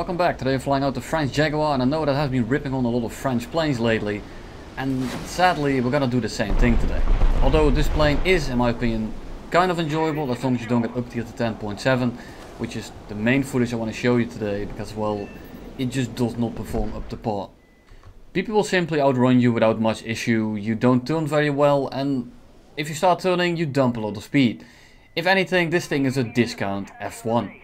Welcome back. Today I'm flying out the French Jaguar, and I know that has been ripping on a lot of French planes lately, and sadly we're gonna do the same thing today. Although this plane is, in my opinion, kind of enjoyable as long as you don't get up to 10.7, which is the main footage I want to show you today, because, well, it just does not perform up to par. People will simply outrun you without much issue, you don't turn very well, and if you start turning you dump a lot of speed. If anything, this thing is a discount F1.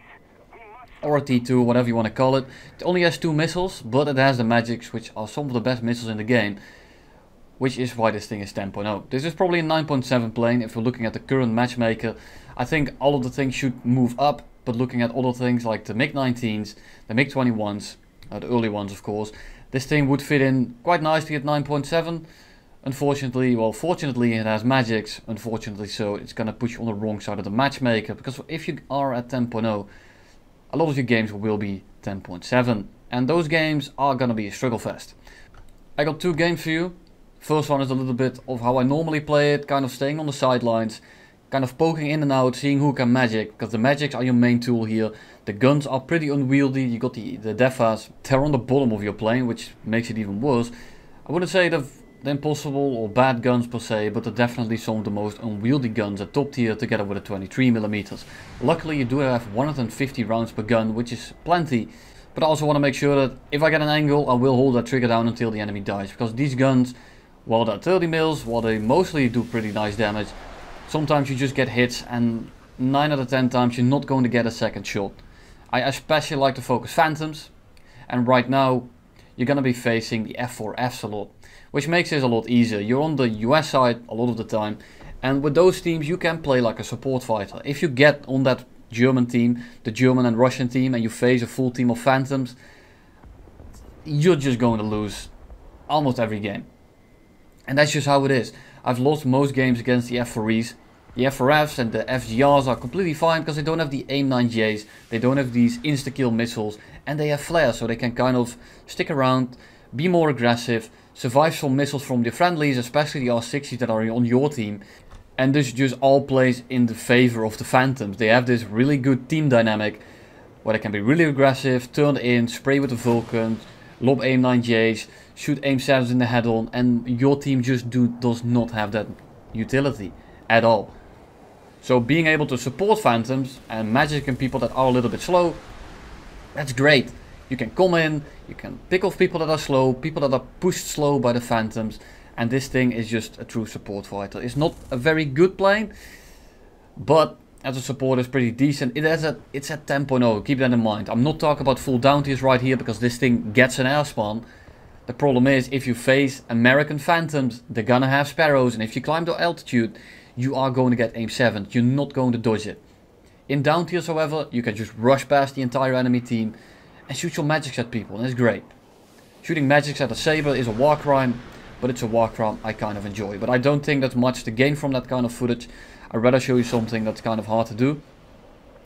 Or a T2, whatever you want to call it. It only has two missiles, but it has the Magics, which are some of the best missiles in the game. Which is why this thing is 10.0. This is probably a 9.7 plane if we're looking at the current matchmaker. I think all of the things should move up, but looking at other things like the MiG-19s, the MiG-21s, the early ones of course, this thing would fit in quite nicely at 9.7. Unfortunately, well, fortunately it has Magics, unfortunately so it's going to put you on the wrong side of the matchmaker, because if you are at 10.0, a lot of your games will be 10.7, and those games are going to be a struggle fest. I got two games for you. First one is a little bit of how I normally play it, kind of staying on the sidelines, kind of poking in and out, seeing who can magic, because the magics are your main tool here. The guns are pretty unwieldy, you got the defas, they're on the bottom of your plane, which makes it even worse. I wouldn't say they're impossible or bad guns per se, but they're definitely some of the most unwieldy guns at top tier, together with the 23mm. Luckily you do have 150 rounds per gun, which is plenty, but I also want to make sure that if I get an angle I will hold that trigger down until the enemy dies, because these guns, while they're 30mm, while they mostly do pretty nice damage, sometimes you just get hits and 9 out of 10 times you're not going to get a second shot. I especially like to focus Phantoms, and right now you're going to be facing the F4Fs a lot, which makes this a lot easier. You're on the US side a lot of the time, and with those teams you can play like a support fighter. If you get on that German team, the German and Russian team, and you face a full team of Phantoms, you're just going to lose almost every game. And that's just how it is. I've lost most games against the F4Es. The F4Fs and the FGRs are completely fine because they don't have the AIM-9Js, they don't have these insta-kill missiles, and they have flares, so they can kind of stick around, be more aggressive, survive some missiles from the friendlies, especially the R60s that are on your team. And this just all plays in the favor of the Phantoms. They have this really good team dynamic where they can be really aggressive, turn in, spray with the Vulcan, lob AIM-9Js, shoot AIM-7s in the head on, and your team just does not have that utility at all. So being able to support Phantoms and Magic and people that are a little bit slow, that's great. You can come in, you can pick off people that are slow, people that are pushed slow by the Phantoms, and this thing is just a true support fighter. It's not a very good plane, but as a support it's pretty decent. It's at 10.0, keep that in mind. I'm not talking about full down tiers right here, because this thing gets an air spawn. The problem is, if you face American Phantoms, they're gonna have Sparrows, and if you climb to altitude, you are going to get AIM-7, you're not going to dodge it. In down tiers, however, you can just rush past the entire enemy team and shoot your magics at people, and it's great. Shooting magics at a saber is a war crime, but it's a war crime I kind of enjoy. But I don't think that's much to gain from that kind of footage. I'd rather show you something that's kind of hard to do.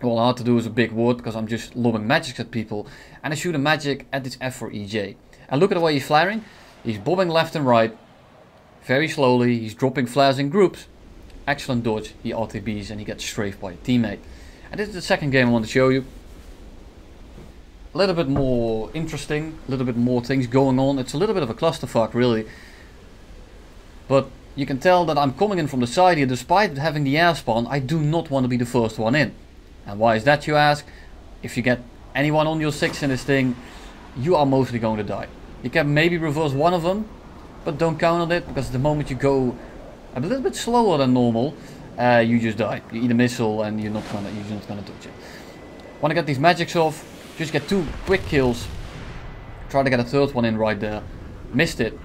Well, hard to do is a big word, because I'm just lobbing magics at people, and I shoot a magic at this F4EJ. And look at the way he's flaring, he's bobbing left and right, very slowly, he's dropping flares in groups. Excellent dodge, he RTBs and he gets strafed by a teammate. And this is the second game I want to show you. A little bit more interesting, a little bit more things going on. It's a little bit of a clusterfuck really. But you can tell that I'm coming in from the side here. Despite having the air spawn, I do not want to be the first one in. And why is that, you ask? If you get anyone on your 6 in this thing, you are mostly going to die. You can maybe reverse one of them, but don't count on it, because the moment you go a little bit slower than normal, you just die. You eat a missile and you're not gonna touch it. Want to get these magics off, just get two quick kills, try to get a third one in right there. Missed it,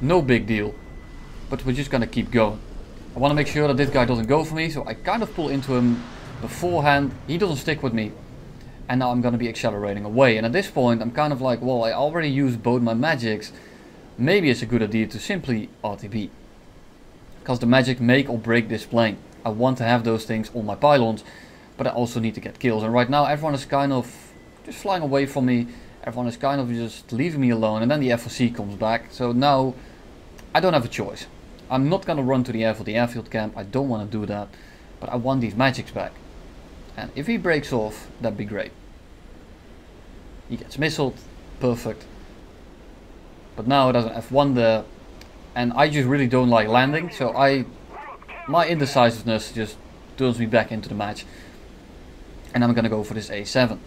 no big deal, but we're just gonna keep going. I want to make sure that this guy doesn't go for me, so I kind of pull into him beforehand, he doesn't stick with me, and now I'm gonna be accelerating away. And at this point I'm kind of like, well, I already used both my magics, maybe it's a good idea to simply RTB. Because the magic make or break this plane. I want to have those things on my pylons, but I also need to get kills. And right now everyone is kind of just flying away from me. Everyone is kind of just leaving me alone. And then the F4C comes back. So now I don't have a choice. I'm not going to run to the air for the airfield camp. I don't want to do that. But I want these magics back. And if he breaks off, that'd be great. He gets missiled. Perfect. But now it has an F1 there. And I just really don't like landing. So my indecisiveness just turns me back into the match. And I'm going to go for this A7.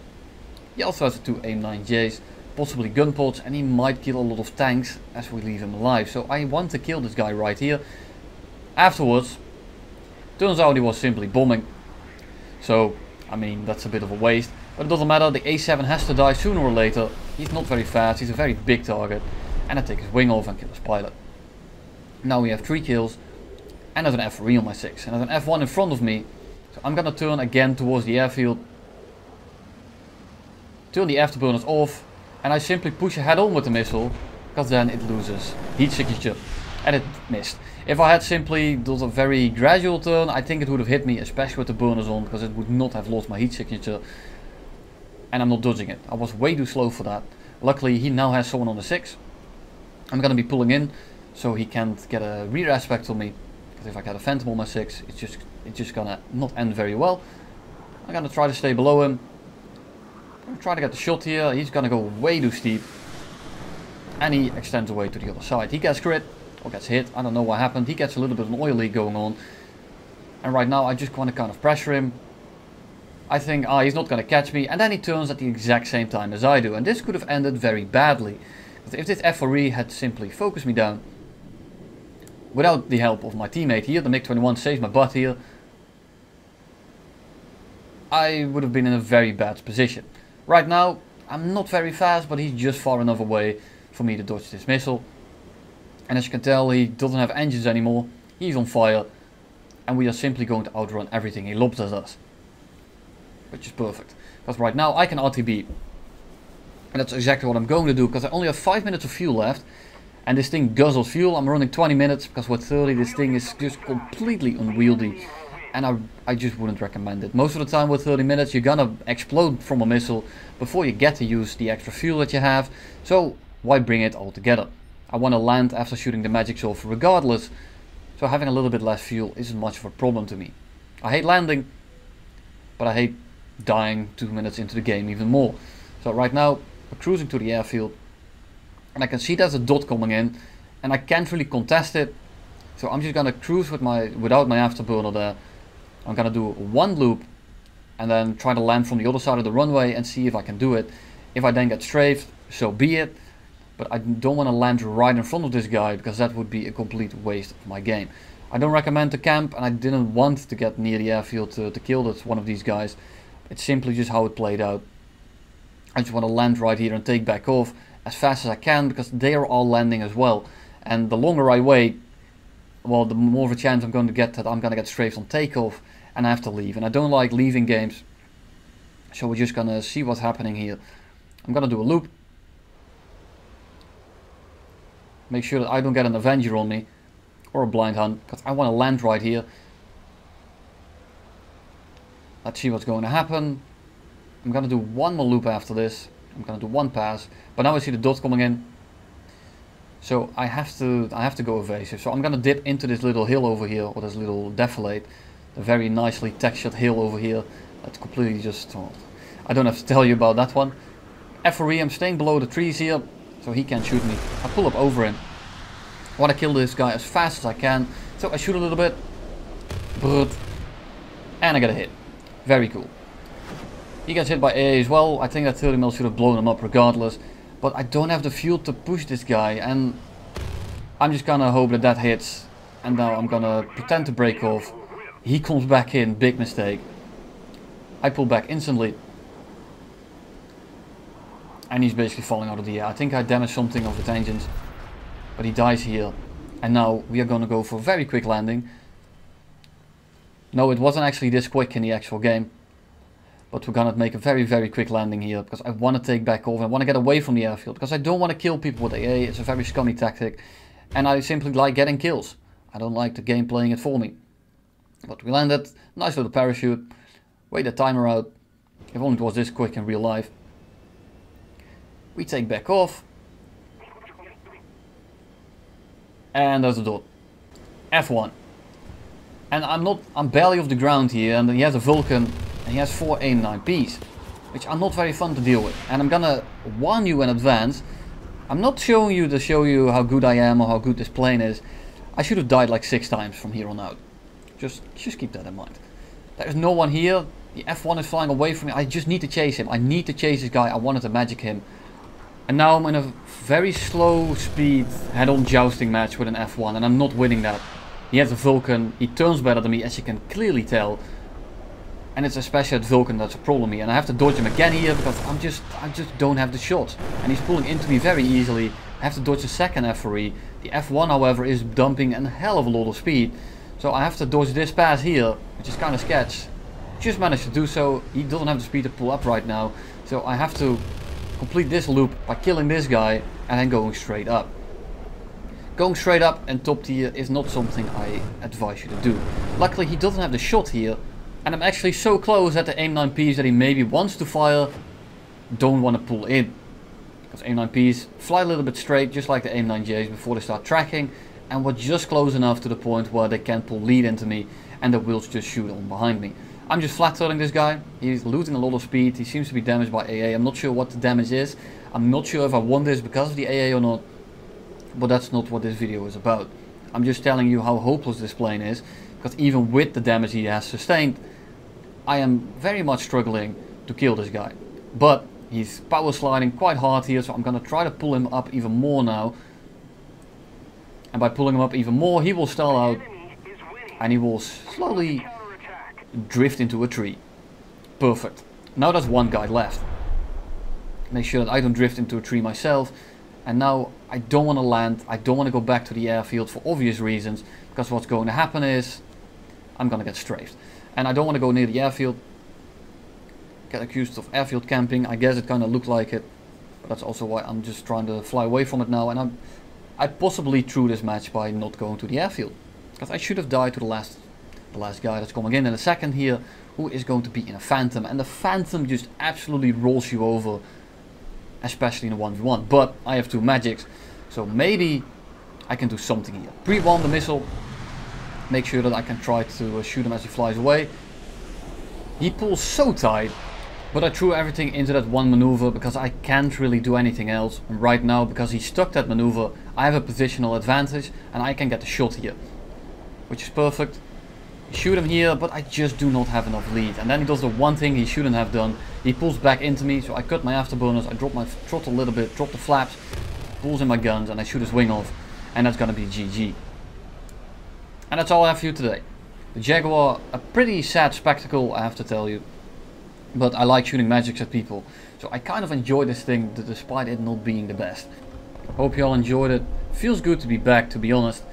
He also has the two AIM-9Js. Possibly gun ports, and he might kill a lot of tanks as we leave him alive. So I want to kill this guy right here. Afterwards, turns out he was simply bombing. So, I mean, that's a bit of a waste. But it doesn't matter, the A7 has to die sooner or later. He's not very fast, he's a very big target. And I take his wing off and kill his pilot. Now we have 3 kills. And there's an F4E on my 6. And there's an F1 in front of me. So I'm gonna turn again towards the airfield. Turn the afterburners off. And I simply push head on with the missile, because then it loses heat signature, and it missed. If I had simply done a very gradual turn, I think it would have hit me, especially with the burners on, because it would not have lost my heat signature. And I'm not dodging it. I was way too slow for that. Luckily, he now has someone on the 6. I'm going to be pulling in, so he can't get a rear aspect on me. Because if I get a Phantom on my 6, it's just going to not end very well. I'm going to try to stay below him. I'm trying to get the shot here. He's gonna go way too steep, and he extends away to the other side. He gets crit or gets hit. I don't know what happened. He gets a little bit of an oil leak going on, and right now I just want to kind of pressure him. I think he's not gonna catch me, and then he turns at the exact same time as I do, and this could have ended very badly. But if this F4E had simply focused me down, without the help of my teammate here, the MiG-21 saves my butt here, I would have been in a very bad position. Right now, I'm not very fast, but he's just far enough away for me to dodge this missile. And as you can tell, he doesn't have engines anymore. He's on fire. And we are simply going to outrun everything he lobs at us. Which is perfect. Because right now, I can RTB. And that's exactly what I'm going to do, because I only have 5 minutes of fuel left. And this thing guzzles fuel. I'm running 20 minutes, because with 30, this thing is just completely unwieldy. And I just wouldn't recommend it. Most of the time with 30 minutes you're gonna explode from a missile before you get to use the extra fuel that you have. So why bring it all together? I want to land after shooting the magics off regardless. So having a little bit less fuel isn't much of a problem to me. I hate landing, but I hate dying 2 minutes into the game even more. So right now we're cruising to the airfield. And I can see there's a dot coming in. And I can't really contest it. So I'm just gonna cruise with without my afterburner there. I'm gonna do one loop and then try to land from the other side of the runway and see if I can do it. If I then get strafed, so be it. But I don't want to land right in front of this guy, because that would be a complete waste of my game. I don't recommend the camp, and I didn't want to get near the airfield to kill one of these guys. It's simply just how it played out. I just want to land right here and take back off as fast as I can, because they are all landing as well. And the longer I wait, well, the more of a chance I'm going to get that I'm going to get strafed on takeoff. And I have to leave, and I don't like leaving games. So we're just gonna see what's happening here. I'm gonna do a loop. Make sure that I don't get an Avenger on me. Or a blind hunt, because I want to land right here. Let's see what's going to happen. I'm gonna do one more loop after this. I'm gonna do one pass. But now I see the dot coming in. So I have to go evasive. So I'm gonna dip into this little hill over here, or this little defilade. A very nicely textured hill over here. That's completely just... Oh, I don't have to tell you about that one. F4E, I'm staying below the trees here, so he can't shoot me. I pull up over him. I want to kill this guy as fast as I can. So I shoot a little bit. And I get a hit. Very cool. He gets hit by AA as well. I think that 30 mil should have blown him up regardless. But I don't have the fuel to push this guy. And I'm just going to hope that that hits. And now I'm going to pretend to break off. He comes back in, big mistake. I pull back instantly. And he's basically falling out of the air. I think I damaged something of the engines. But he dies here. And now we are going to go for a very quick landing. No, it wasn't actually this quick in the actual game. But we're going to make a very, very quick landing here. Because I want to take back over. I want to get away from the airfield. Because I don't want to kill people with AA. It's a very scummy tactic. And I simply like getting kills. I don't like the game playing it for me. But we landed, nice little parachute, wait the timer out, if only it was this quick in real life. We take back off. And there's a dot. F1. And I'm barely off the ground here, and he has a Vulcan, and he has 4 AIM-9Ps. which are not very fun to deal with. And I'm gonna warn you in advance, I'm not showing you to show you how good I am or how good this plane is. I should have died like 6 times from here on out. Just keep that in mind. There's no one here. The F1 is flying away from me. I just need to chase him. I need to chase this guy. I wanted to magic him. And now I'm in a very slow speed head-on jousting match with an F1, and I'm not winning that. He has a Vulcan. He turns better than me, as you can clearly tell. And it's especially at Vulcan that's a problem here. And I have to dodge him again here because I just don't have the shots. And he's pulling into me very easily. I have to dodge a second F4E. The F1, however, is dumping a hell of a lot of speed. So I have to dodge this pass here, which is kind of sketch. Just managed to do so. He doesn't have the speed to pull up right now. So I have to complete this loop by killing this guy and then going straight up. Going straight up and top tier is not something I advise you to do. Luckily he doesn't have the shot here. And I'm actually so close at the AIM-9Ps that he maybe wants to fire. Don't want to pull in. Because AIM-9Ps fly a little bit straight, just like the AIM-9Js, before they start tracking. And we're just close enough to the point where they can pull lead into me. And the wheels just shoot on behind me. I'm just flat turning this guy. He's losing a lot of speed. He seems to be damaged by AA. I'm not sure what the damage is. I'm not sure if I won this because of the AA or not. But that's not what this video is about. I'm just telling you how hopeless this plane is. Because even with the damage he has sustained, I am very much struggling to kill this guy. But he's power sliding quite hard here, so I'm going to try to pull him up even more now. And by pulling him up even more, he will stall out. And he will slowly drift into a tree. Perfect. Now there's one guy left. Make sure that I don't drift into a tree myself. And now I don't want to land. I don't want to go back to the airfield for obvious reasons. Because what's going to happen is I'm going to get strafed. And I don't want to go near the airfield. Get accused of airfield camping. I guess it kind of looked like it. But that's also why I'm just trying to fly away from it now. And I possibly threw this match by not going to the airfield. Because I should have died to the last guy that's coming in a second here. Who is going to be in a Phantom. And the Phantom just absolutely rolls you over. Especially in a 1v1. But I have 2 magics. So maybe I can do something here. Pre-warm the missile. Make sure that I can try to shoot him as he flies away. He pulls so tight, but I threw everything into that one maneuver because I can't really do anything else. And right now, because he stuck that maneuver, I have a positional advantage and I can get the shot here, which is perfect. Shoot him here, but I just do not have enough lead. And then he does the one thing he shouldn't have done. He pulls back into me, so I cut my afterburners, I drop my throttle a little bit, drop the flaps, pulls in my guns, and I shoot his wing off, and that's gonna be GG. And that's all I have for you today. The Jaguar, a pretty sad spectacle, I have to tell you. But I like shooting magics at people. So I kind of enjoy this thing, despite it not being the best. Hope you all enjoyed it. Feels good to be back, to be honest.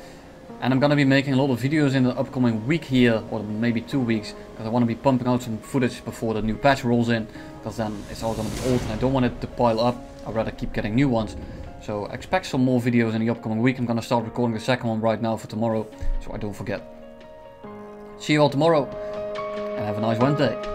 And I'm gonna be making a lot of videos in the upcoming week here, or maybe 2 weeks. Because I want to be pumping out some footage before the new patch rolls in. Because then it's all gonna be old and I don't want it to pile up. I'd rather keep getting new ones. So expect some more videos in the upcoming week. I'm going to start recording the second one right now for tomorrow, so I don't forget. See you all tomorrow, and have a nice Wednesday.